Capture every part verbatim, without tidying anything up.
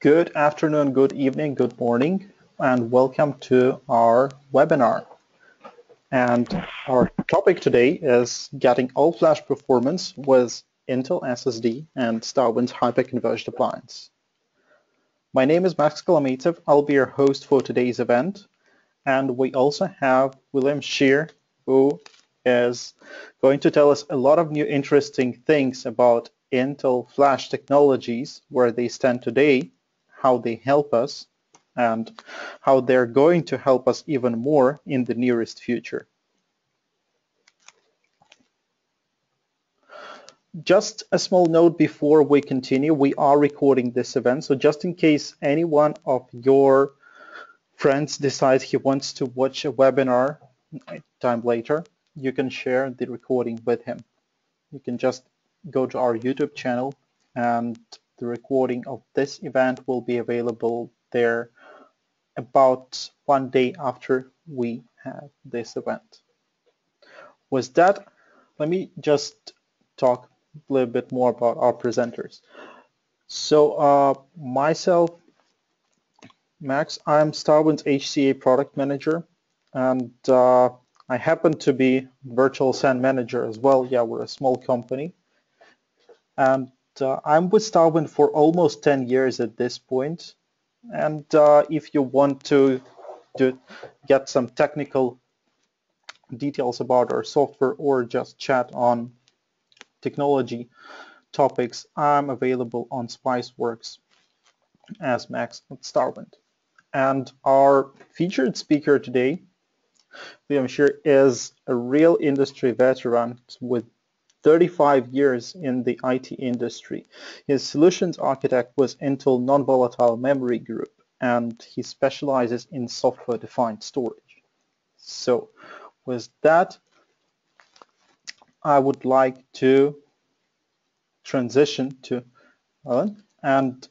Good afternoon, good evening, good morning, and welcome to our webinar. And our topic today is getting all-flash performance with Intel S S D and StarWind HyperConverged Appliance. My name is Max Kolomaitsev. I'll be your host for today's event. And we also have William Scheer, who is going to tell us a lot of new interesting things about Intel flash technologies, where they stand today, how they help us, and how they're going to help us even more in the nearest future. Just a small note before we continue, we are recording this event, so just in case any one of your friends decides he wants to watch a webinar time later, you can share the recording with him. You can just go to our YouTube channel and the recording of this event will be available there about one day after we have this event. With that, let me just talk a little bit more about our presenters. So uh, myself, Max, I'm StarWind's H C A product manager, and uh, I happen to be virtual S A N manager as well. Yeah, we're a small company. And uh, I'm with StarWind for almost ten years at this point. And uh, if you want to do, get some technical details about our software or just chat on technology topics, I'm available on Spiceworks as Max at StarWind. And our featured speaker today, William Scheer, is a real industry veteran with thirty-five years in the I T industry. His solutions architect was Intel Non-Volatile Memory Group, and he specializes in software-defined storage. So with that, I would like to transition to Alan and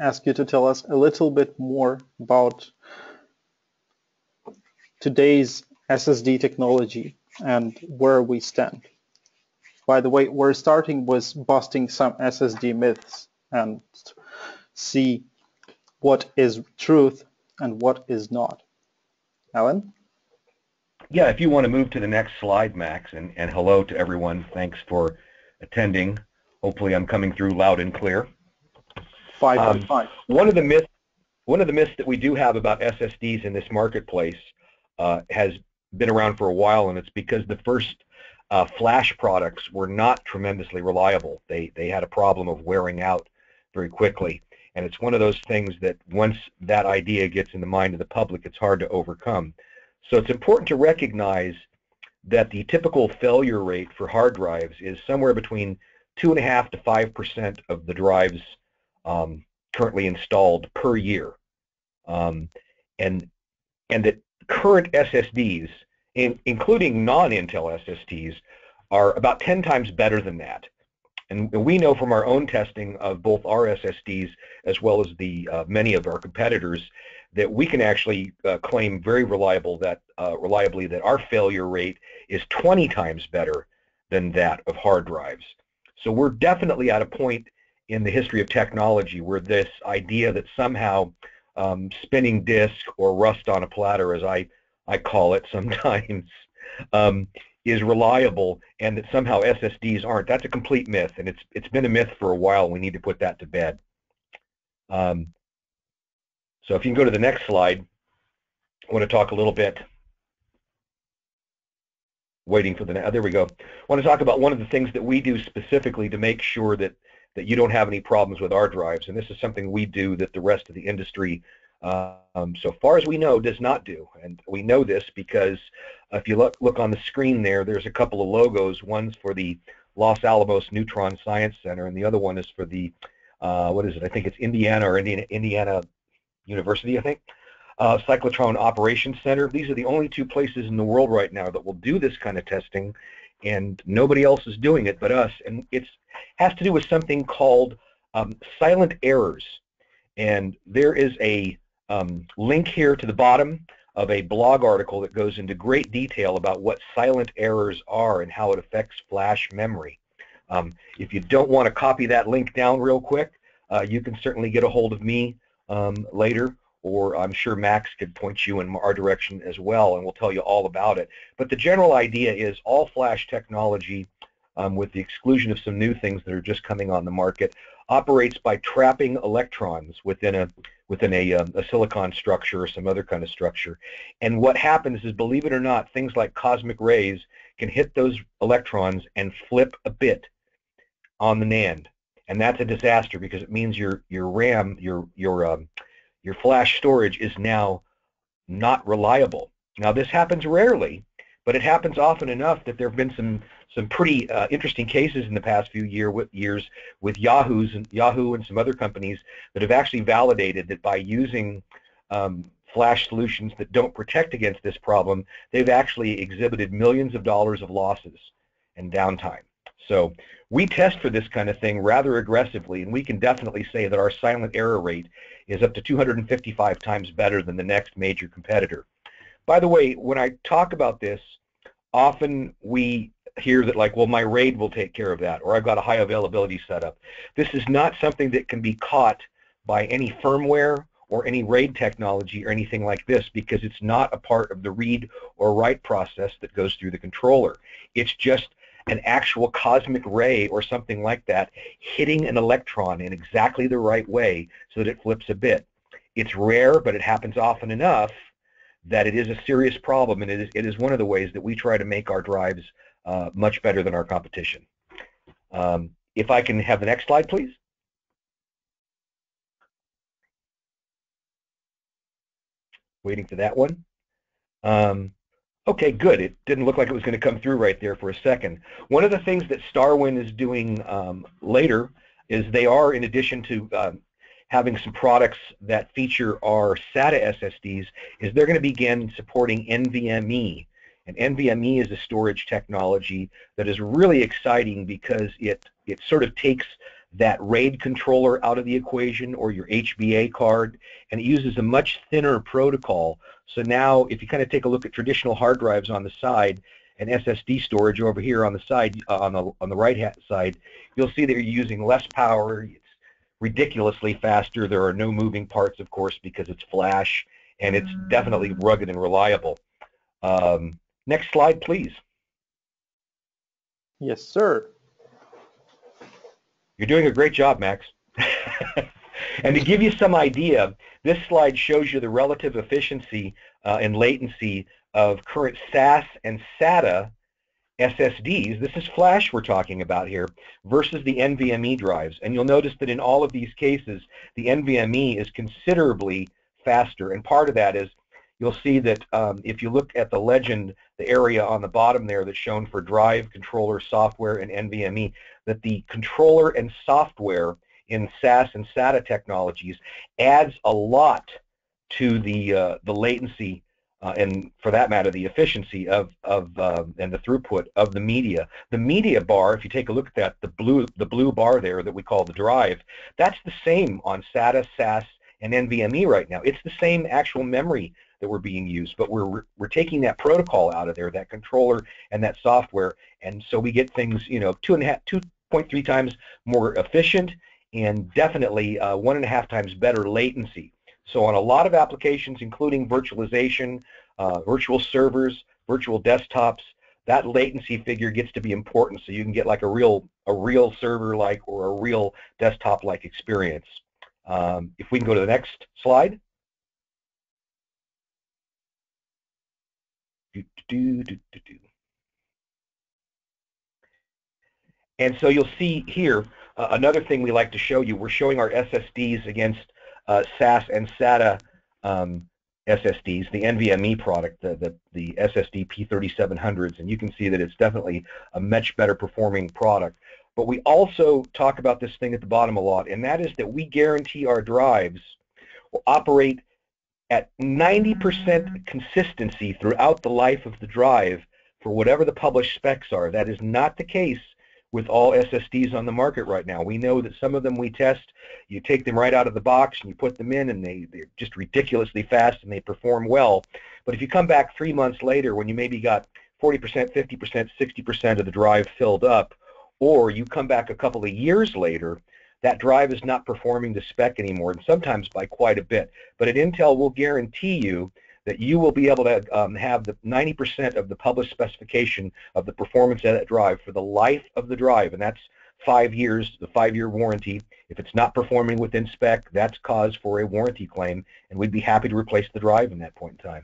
ask you to tell us a little bit more about today's S S D technology and where we stand. By the way, we're starting with busting some S S D myths and see what is truth and what is not. Alan? Yeah, if you want to move to the next slide, Max, and, and hello to everyone. Thanks for attending. Hopefully I'm coming through loud and clear. Five um, five. One of the myths, one of the myths that we do have about S S Ds in this marketplace uh, has been around for a while, and it's because the first uh, flash products were not tremendously reliable. They, they had a problem of wearing out very quickly, and it's one of those things that once that idea gets in the mind of the public, it's hard to overcome. So it's important to recognize that the typical failure rate for hard drives is somewhere between two and a half to five percent of the drives um, currently installed per year, um, and and that current S S Ds, in, including non-Intel S S Ds, are about ten times better than that. And we know from our own testing of both our S S Ds as well as the uh, many of our competitors that we can actually uh, claim very reliable that uh, reliably that our failure rate is twenty times better than that of hard drives. So we're definitely at a point in the history of technology where this idea that somehow Um, spinning disk or rust on a platter, as I, I call it sometimes, um, is reliable, and that somehow S S Ds aren't. That's a complete myth, and it's it's been a myth for a while. We need to put that to bed. Um, so if you can go to the next slide, I want to talk a little bit. Waiting for the, oh, there we go. I want to talk about one of the things that we do specifically to make sure that that you don't have any problems with our drives, and this is something we do that the rest of the industry, um, so far as we know, does not do. And we know this because if you look, look on the screen there, there's a couple of logos. One's for the Los Alamos Neutron Science Center, and the other one is for the, uh, what is it? I think it's Indiana or Indiana, Indiana University, I think, uh, Cyclotron Operation Center. These are the only two places in the world right now that will do this kind of testing, and nobody else is doing it but us, and it has to do with something called um, silent errors. And there is a um, link here to the bottom of a blog article that goes into great detail about what silent errors are and how it affects flash memory. Um, if you don't want to copy that link down real quick, Uh, you can certainly get a hold of me um, later, or I'm sure Max could point you in our direction as well, and we'll tell you all about it. But the general idea is all-flash technology, um, with the exclusion of some new things that are just coming on the market, operates by trapping electrons within a within a, um, a silicon structure or some other kind of structure. And what happens is, believe it or not, things like cosmic rays can hit those electrons and flip a bit on the NAND. And that's a disaster, because it means your your RAM, your your um, your flash storage is now not reliable. Now, this happens rarely, but it happens often enough that there have been some some pretty uh, interesting cases in the past few year with years with Yahoo's and Yahoo and some other companies that have actually validated that by using um, flash solutions that don't protect against this problem, they've actually exhibited millions of dollars of losses and downtime. So we test for this kind of thing rather aggressively, and we can definitely say that our silent error rate is up to two hundred fifty-five times better than the next major competitor. By the way, when I talk about this, often we hear that, like, well, my RAID will take care of that, or I've got a high availability setup. This is not something that can be caught by any firmware or any RAID technology or anything like this, because it's not a part of the read or write process that goes through the controller. It's just an actual cosmic ray or something like that hitting an electron in exactly the right way so that it flips a bit. It's rare, but it happens often enough that it is a serious problem, and it is, it is one of the ways that we try to make our drives uh, much better than our competition. Um, if I can have the next slide, please. Waiting for that one. Um, Okay, good. It didn't look like it was going to come through right there for a second. One of the things that StarWind is doing um, later is they are, in addition to um, having some products that feature our SATA S S Ds, is they're going to begin supporting N V M E. And N V M E is a storage technology that is really exciting, because it, it sort of takes that RAID controller out of the equation, or your H B A card, and it uses a much thinner protocol. So now, if you kind of take a look at traditional hard drives on the side and S S D storage over here on the side, uh, on the on the right-hand side, you'll see that you're using less power. It's ridiculously faster. There are no moving parts, of course, because it's flash, and it's definitely rugged and reliable. Um, next slide, please. Yes, sir. You're doing a great job, Max. And to give you some idea, this slide shows you the relative efficiency uh, and latency of current S A S and SATA S S Ds, this is flash we're talking about here, versus the N V M E drives. And you'll notice that in all of these cases, the N V M E is considerably faster. And part of that is, you'll see that um, if you look at the legend, the area on the bottom there that's shown for drive, controller, software, and N V M E, that the controller and software in S A S and SATA technologies adds a lot to the uh, the latency uh, and, for that matter, the efficiency of of uh, and the throughput of the media. The media bar, if you take a look at that, the blue the blue bar there that we call the drive, that's the same on SATA, S A S, and N V M E right now. It's the same actual memory that we're being used, but we're we're taking that protocol out of there, that controller and that software, and so we get things, you know, two and a half, two point three times more efficient, and definitely uh, one and a half times better latency. So on a lot of applications, including virtualization, uh, virtual servers, virtual desktops, that latency figure gets to be important, so you can get like a real a real server-like or a real desktop-like experience. Um, if we can go to the next slide. Do, do, do, do, do. And so you'll see here, uh, another thing we like to show you, we're showing our S S Ds against uh, S A S and SATA um, S S Ds, the N V M E product, the, the, the S S D P thirty-seven hundreds, and you can see that it's definitely a much better performing product. But we also talk about this thing at the bottom a lot, and that is that we guarantee our drives will operate at ninety percent consistency throughout the life of the drive for whatever the published specs are. That is not the case with all S S Ds on the market right now. We know that some of them we test, you take them right out of the box and you put them in, and they, they're just ridiculously fast and they perform well. But if you come back three months later when you maybe got forty percent, fifty percent, sixty percent of the drive filled up, or you come back a couple of years later, that drive is not performing to spec anymore, and sometimes by quite a bit. But at Intel, we'll guarantee you that you will be able to um, have the ninety percent of the published specification of the performance of that drive for the life of the drive, and that's five years, the five-year warranty. If it's not performing within spec, that's cause for a warranty claim, and we'd be happy to replace the drive in that point in time.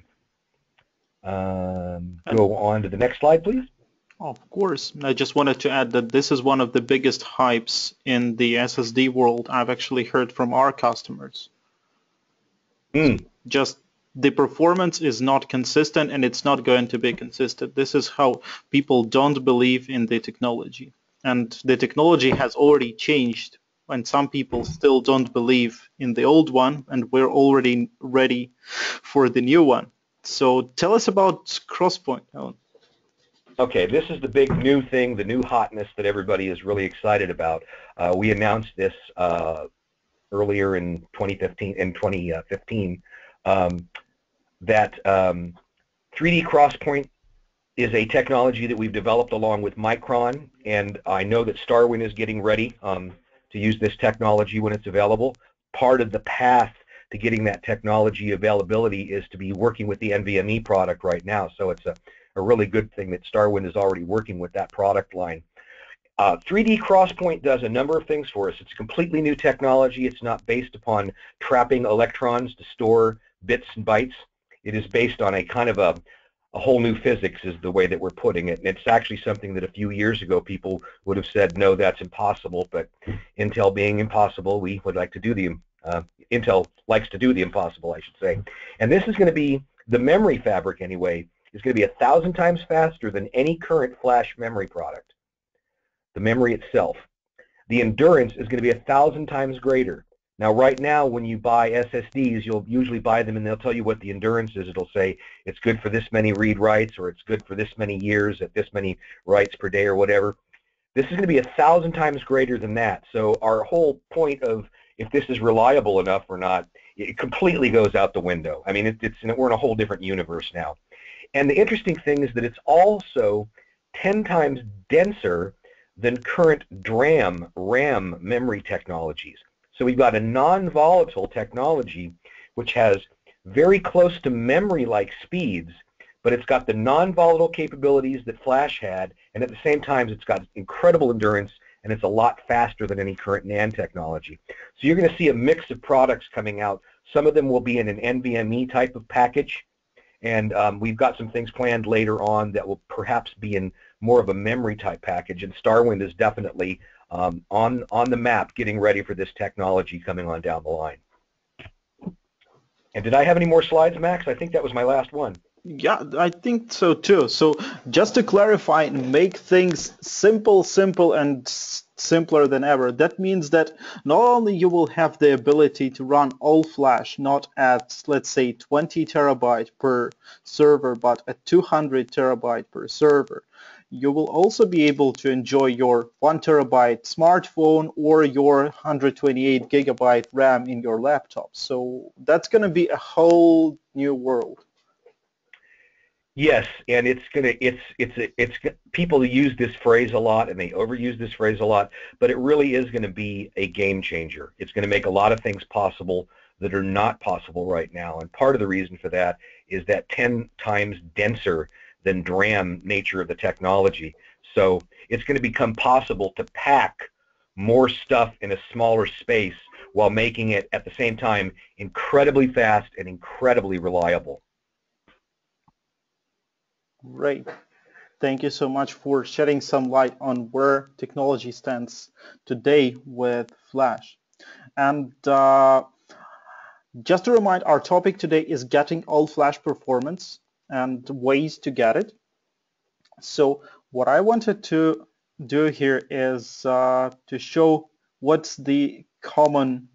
Um, go on to the next slide, please. Of course. I just wanted to add that this is one of the biggest hypes in the S S D world I've actually heard from our customers. Mm. Just the performance is not consistent, and it's not going to be consistent. This is how people don't believe in the technology. And the technology has already changed, and some people still don't believe in the old one, and we're already ready for the new one. So tell us about Crosspoint, Alan. Okay, this is the big new thing, the new hotness that everybody is really excited about. Uh, we announced this uh, earlier in twenty fifteen, in twenty fifteen, um, that um, three D XPoint is a technology that we've developed along with Micron, and I know that StarWind is getting ready um, to use this technology when it's available. Part of the path to getting that technology availability is to be working with the N V M E product right now, so it's a a really good thing that StarWind is already working with that product line. Uh, three D XPoint does a number of things for us. It's completely new technology. It's not based upon trapping electrons to store bits and bytes. It is based on a kind of a, a whole new physics is the way that we're putting it. And it's actually something that a few years ago people would have said, no, that's impossible. But Intel being impossible, we would like to do the, uh, Intel likes to do the impossible, I should say. And this is going to be the memory fabric anyway. It's going to be a thousand times faster than any current flash memory product, the memory itself. The endurance is going to be a thousand times greater. Now, right now, when you buy S S Ds, you'll usually buy them and they'll tell you what the endurance is. It'll say it's good for this many read-writes, or it's good for this many years at this many writes per day or whatever. This is going to be a thousand times greater than that. So our whole point of if this is reliable enough or not, it completely goes out the window. I mean, it, it's, we're in a whole different universe now. And the interesting thing is that it's also ten times denser than current DRAM, RAM memory technologies. So we've got a non-volatile technology which has very close to memory-like speeds, but it's got the non-volatile capabilities that flash had, and at the same time it's got incredible endurance, and it's a lot faster than any current NAND technology. So you're going to see a mix of products coming out. Some of them will be in an N V M E type of package, and um, we've got some things planned later on that will perhaps be in more of a memory type package, and StarWind is definitely um, on, on the map getting ready for this technology coming on down the line. And did I have any more slides, Max? I think that was my last one. Yeah, I think so too. So just to clarify and make things simple, simple and simpler than ever, that means that not only you will have the ability to run all flash, not at, let's say, twenty terabyte per server, but at two hundred terabyte per server, you will also be able to enjoy your one terabyte smartphone or your one hundred twenty-eight gigabyte RAM in your laptop. So that's going to be a whole new world. Yes, and it's gonna it's it's it's people use this phrase a lot, and they overuse this phrase a lot, but it really is going to be a game changer. It's going to make a lot of things possible that are not possible right now, and part of the reason for that is that ten times denser than DRAM nature of the technology. So it's going to become possible to pack more stuff in a smaller space while making it at the same time incredibly fast and incredibly reliable. Great. Thank you so much for shedding some light on where technology stands today with flash. And uh, just to remind, our topic today is getting all flash performance and ways to get it. So what I wanted to do here is uh, to show what's the common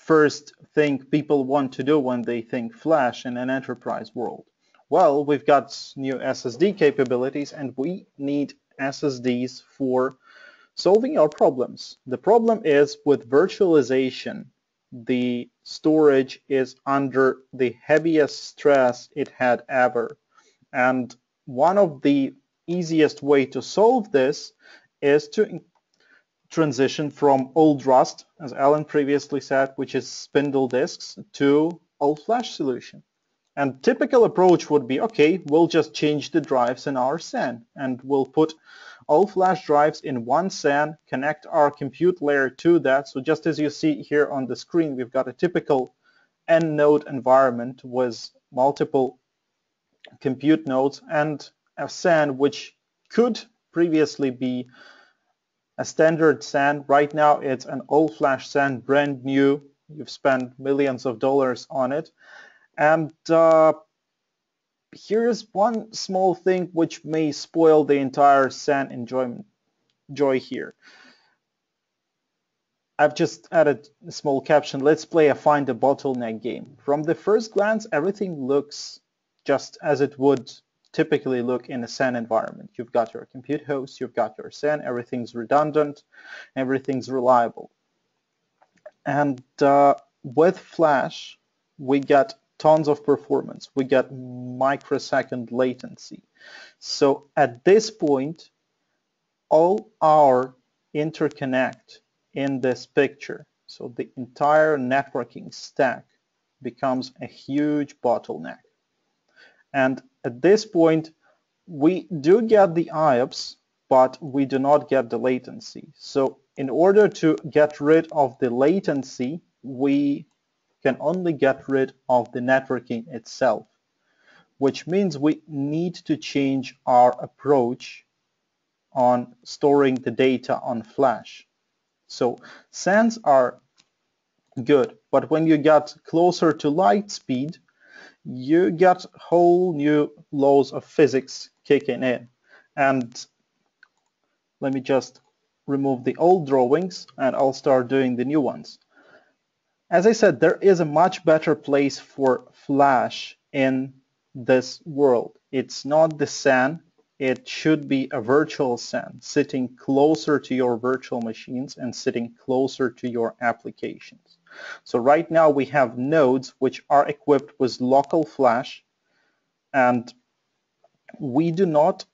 first thing people want to do when they think flash in an enterprise world. Well, we've got new S S D capabilities, and we need S S Ds for solving our problems. The problem is with virtualization, the storage is under the heaviest stress it had ever. And one of the easiest way to solve this is to transition from old Rust, as Alan previously said, which is spindle disks, to all-flash solution. And typical approach would be, okay, we'll just change the drives in our S A N, and we'll put all flash drives in one S A N, connect our compute layer to that. So just as you see here on the screen, we've got a typical N node environment with multiple compute nodes and a S A N, which could previously be a standard S A N. Right now it's an all flash S A N, brand new. You've spent millions of dollars on it. And uh, here's one small thing which may spoil the entire S A N enjoyment, joy here. I've just added a small caption, let's play a find a bottleneck game. From the first glance, everything looks just as it would typically look in a S A N environment. You've got your compute host, you've got your S A N, everything's redundant, everything's reliable. And uh, with Flash, we got tons of performance. We got microsecond latency. So at this point, all our interconnect in this picture, so the entire networking stack, becomes a huge bottleneck. And at this point, we do get the I O P S, but we do not get the latency. So in order to get rid of the latency, we can only get rid of the networking itself, which means we need to change our approach on storing the data on flash. So S A Ns are good, but when you get closer to light speed, you get whole new laws of physics kicking in. And let me just remove the old drawings and I'll start doing the new ones. As I said, there is a much better place for Flash in this world. It's not the S A N. It should be a virtual S A N, sitting closer to your virtual machines and sitting closer to your applications. So right now we have nodes which are equipped with local Flash, and we do not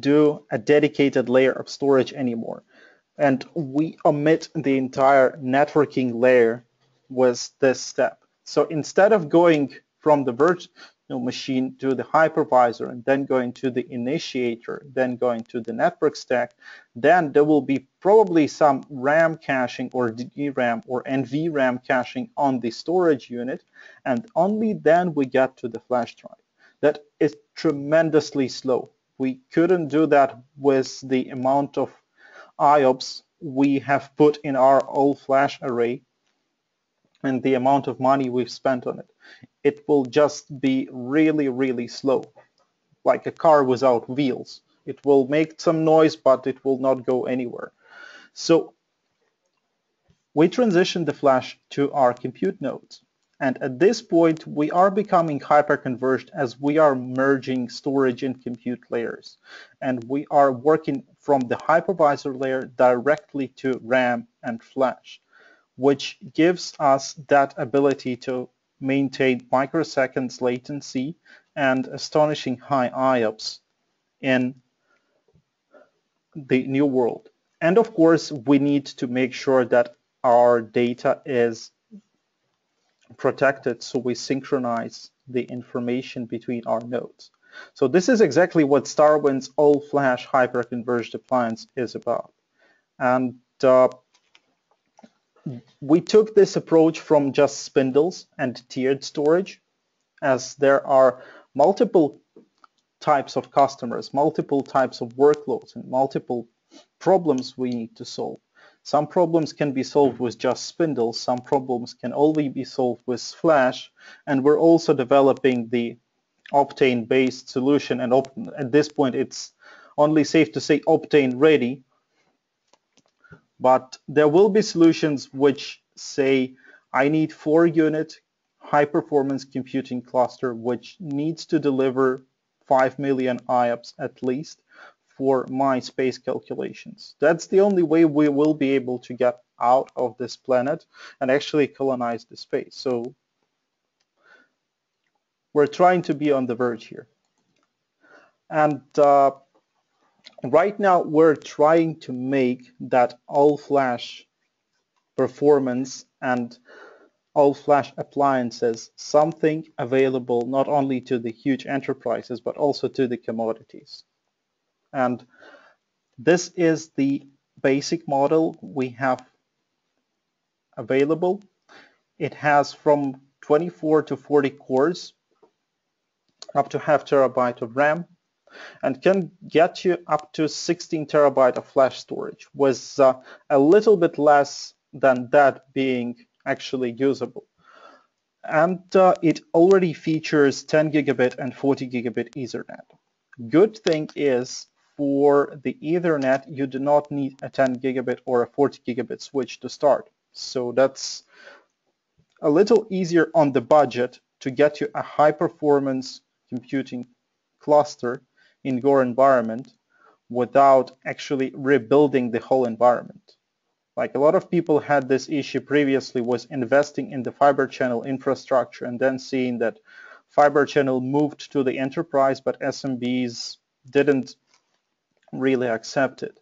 do a dedicated layer of storage anymore. And we omit the entire networking layer with this step. So instead of going from the virtual machine to the hypervisor and then going to the initiator, then going to the network stack, then there will be probably some RAM caching or D RAM or N V RAM caching on the storage unit, and only then we get to the flash drive. That is tremendously slow. We couldn't do that with the amount of I O P S we have put in our all-flash array and the amount of money we've spent on it. It will just be really, really slow, like a car without wheels. It will make some noise, but it will not go anywhere. So we transition the flash to our compute nodes. And at this point, we are becoming hyper-converged as we are merging storage and compute layers. And we are working from the hypervisor layer directly to RAM and flash, which gives us that ability to maintain microseconds latency and astonishing high I O P S in the new world. And of course, we need to make sure that our data is protected, so we synchronize the information between our nodes. So this is exactly what StarWind's all-flash hyper-converged appliance is about. And uh, we took this approach from just spindles and tiered storage, as there are multiple types of customers, multiple types of workloads, and multiple problems we need to solve. Some problems can be solved with just spindles, some problems can only be solved with flash, and we're also developing the Optane-based solution, and at this point it's only safe to say Optane-ready, but there will be solutions which say, I need four unit high-performance computing cluster which needs to deliver five million I O P S at least, for my space calculations. That's the only way we will be able to get out of this planet and actually colonize the space. So we're trying to be on the verge here. And uh, right now we're trying to make that all-flash performance and all-flash appliances something available not only to the huge enterprises but also to the commodities. And this is the basic model we have available. It has from twenty-four to forty cores, up to half terabyte of RAM, and can get you up to sixteen terabyte of flash storage, with uh, a little bit less than that being actually usable. And uh, it already features ten gigabit and forty gigabit Ethernet. Good thing is, for the Ethernet, you do not need a ten gigabit or a forty gigabit switch to start. So that's a little easier on the budget to get you a high performance computing cluster in your environment without actually rebuilding the whole environment. Like, a lot of people had this issue previously, was investing in the fiber channel infrastructure and then seeing that fiber channel moved to the enterprise, but S M Bs didn't really accept it.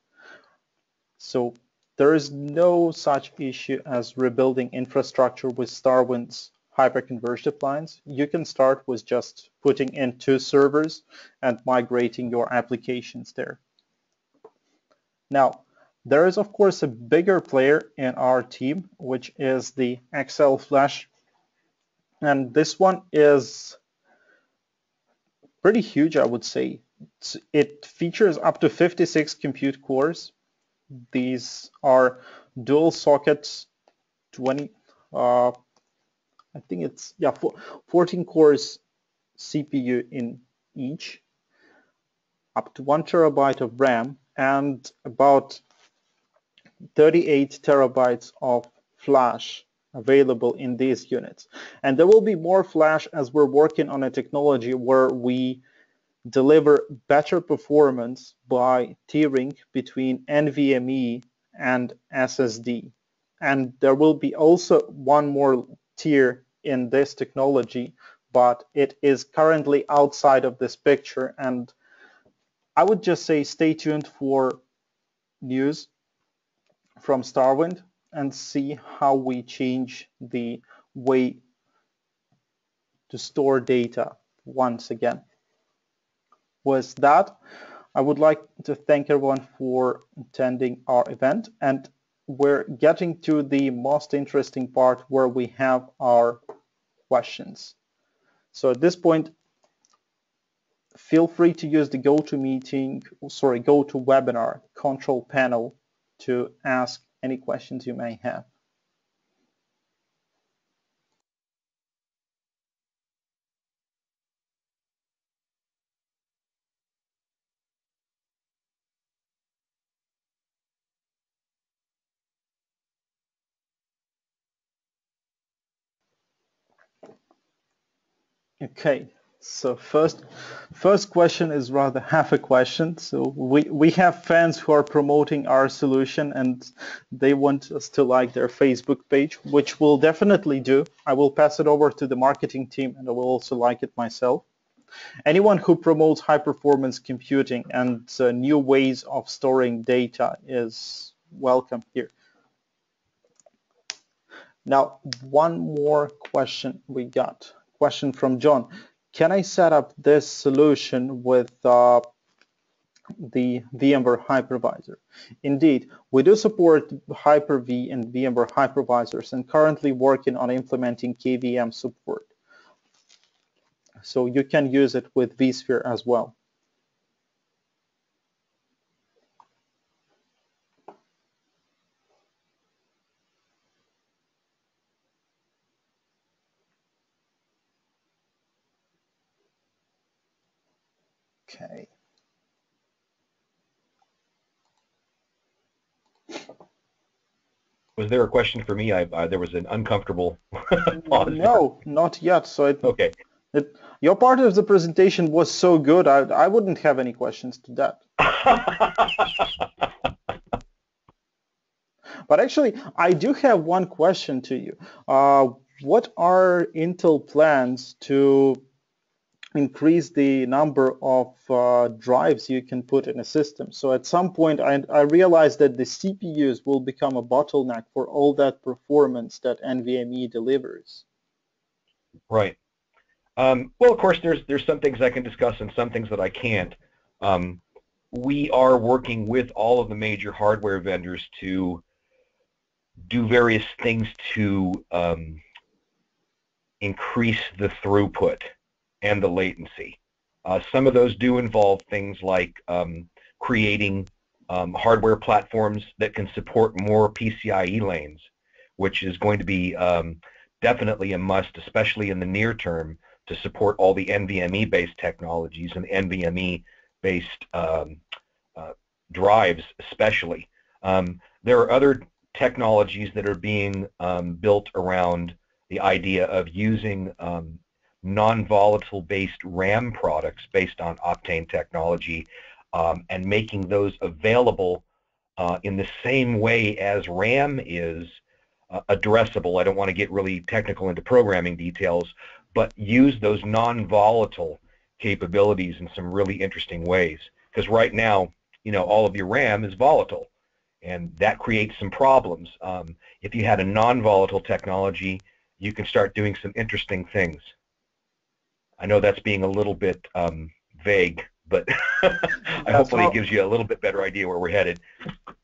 So there is no such issue as rebuilding infrastructure with StarWind's hyperconverged appliance. You can start with just putting in two servers and migrating your applications there. Now, there is, of course, a bigger player in our team, which is the X L Flash. And this one is pretty huge, I would say. It features up to fifty-six compute cores. These are dual sockets, twenty, uh, I think it's, yeah, four, fourteen cores C P U in each, up to one terabyte of RAM, and about thirty-eight terabytes of flash available in these units. And there will be more flash as we're working on a technology where we deliver better performance by tiering between NVMe and S S D. And there will be also one more tier in this technology, but it is currently outside of this picture. And I would just say stay tuned for news from StarWind and see how we change the way to store data once again. With that, I would like to thank everyone for attending our event, and we're getting to the most interesting part where we have our questions. So at this point, feel free to use the GoToMeeting, sorry, GoToWebinar control panel to ask any questions you may have. Okay, so first first question is rather half a question. So we, we have fans who are promoting our solution and they want us to like their Facebook page, which we'll definitely do. I will pass it over to the marketing team and I will also like it myself. Anyone who promotes high-performance computing and uh, new ways of storing data is welcome here. Now, one more question we got. Question from John. Can I set up this solution with uh, the VMware hypervisor? Indeed, we do support Hyper-V and VMware hypervisors and currently working on implementing K V M support. So you can use it with vSphere as well. Okay. Was there a question for me? I, uh, there was an uncomfortable pause. No, not yet. So it, okay. It, your part of the presentation was so good, I, I wouldn't have any questions to that. But actually, I do have one question to you. Uh, what are Intel plans to increase the number of uh, drives you can put in a system. So at some point I, I realized that the C P Us will become a bottleneck for all that performance that NVMe delivers. Right. Um, well, of course, there's, there's some things I can discuss and some things that I can't. Um, we are working with all of the major hardware vendors to do various things to um, increase the throughput and the latency. Uh, some of those do involve things like um, creating um, hardware platforms that can support more P C I E lanes, which is going to be um, definitely a must, especially in the near term, to support all the NVMe-based technologies and NVMe-based um, uh, drives especially. Um, there are other technologies that are being um, built around the idea of using um, non-volatile based RAM products based on Optane technology um, and making those available uh, in the same way as RAM is uh, addressable. I don't want to get really technical into programming details, but use those non-volatile capabilities in some really interesting ways, because right now, you know, all of your RAM is volatile and that creates some problems. Um, if you had a non-volatile technology, you can start doing some interesting things. I know that's being a little bit um, vague, but I hopefully it gives you a little bit better idea where we're headed.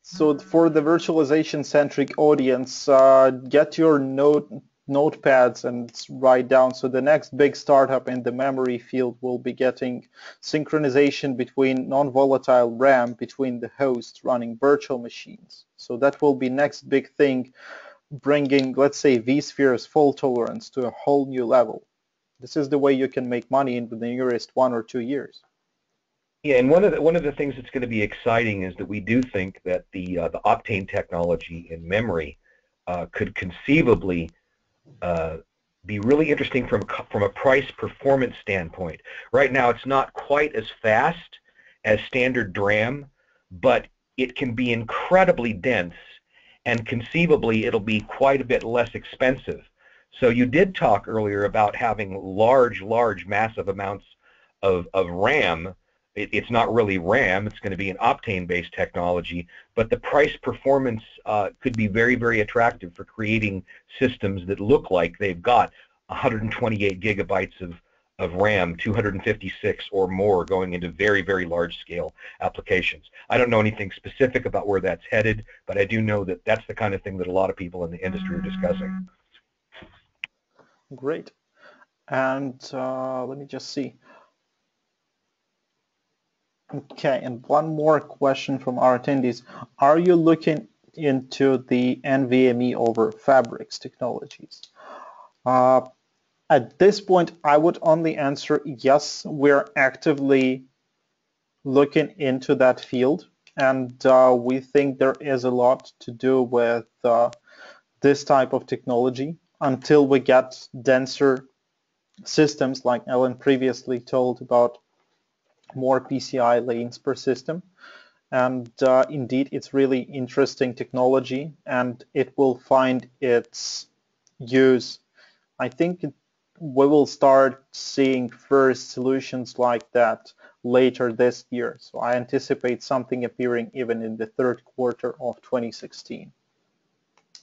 So for the virtualization-centric audience, uh, get your note, notepads and write down. So the next big startup in the memory field will be getting synchronization between non-volatile RAM between the hosts running virtual machines. So that will be next big thing, bringing, let's say, vSphere's fault tolerance to a whole new level. This is the way you can make money in the nearest one or two years. Yeah, and one of the, one of the things that's going to be exciting is that we do think that the uh, the Optane technology in memory uh, could conceivably uh, be really interesting from from a price performance standpoint. Right now, it's not quite as fast as standard DRAM, but it can be incredibly dense, and conceivably, it'll be quite a bit less expensive. So you did talk earlier about having large, large, massive amounts of, of RAM. It, it's not really RAM. It's going to be an Optane-based technology, but the price performance uh, could be very, very attractive for creating systems that look like they've got one hundred twenty-eight gigabytes of, of RAM, two hundred fifty-six or more, going into very, very large-scale applications. I don't know anything specific about where that's headed, but I do know that that's the kind of thing that a lot of people in the industry are discussing. Great. And uh, let me just see. Okay, and one more question from our attendees. Are you looking into the NVMe over Fabrics technologies? Uh, at this point, I would only answer yes, we're actively looking into that field, and uh, we think there is a lot to do with uh, this type of technology. Until we get denser systems, like Ellen previously told about more P C I lanes per system. And uh, indeed, it's really interesting technology, and it will find its use. I think we will start seeing first solutions like that later this year. So I anticipate something appearing even in the third quarter of twenty sixteen.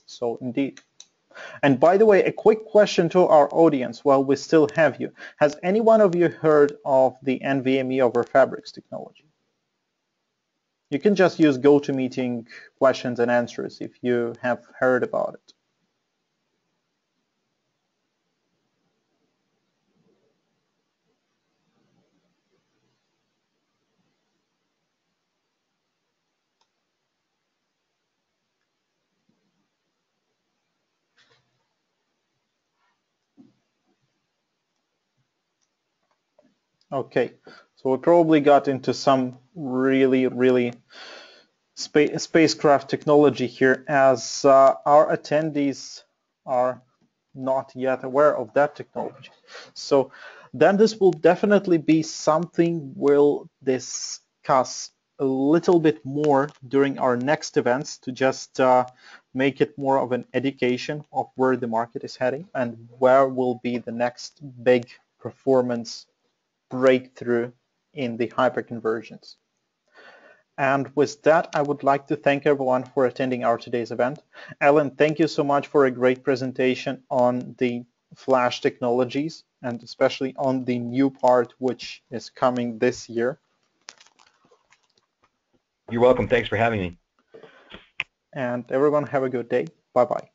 So indeed. And by the way, a quick question to our audience while we still have you. Has any one of you heard of the NVMe over Fabrics technology? You can just use GoToMeeting questions and answers if you have heard about it. Okay, so we probably got into some really, really spa spacecraft technology here, as uh, our attendees are not yet aware of that technology. So then this will definitely be something we'll discuss a little bit more during our next events, to just uh, make it more of an education of where the market is heading and where will be the next big performance breakthrough in the hyperconvergence. And with that, I would like to thank everyone for attending our today's event. Ellen, thank you so much for a great presentation on the flash technologies, and especially on the new part which is coming this year. You're welcome. Thanks for having me. And everyone have a good day. Bye-bye.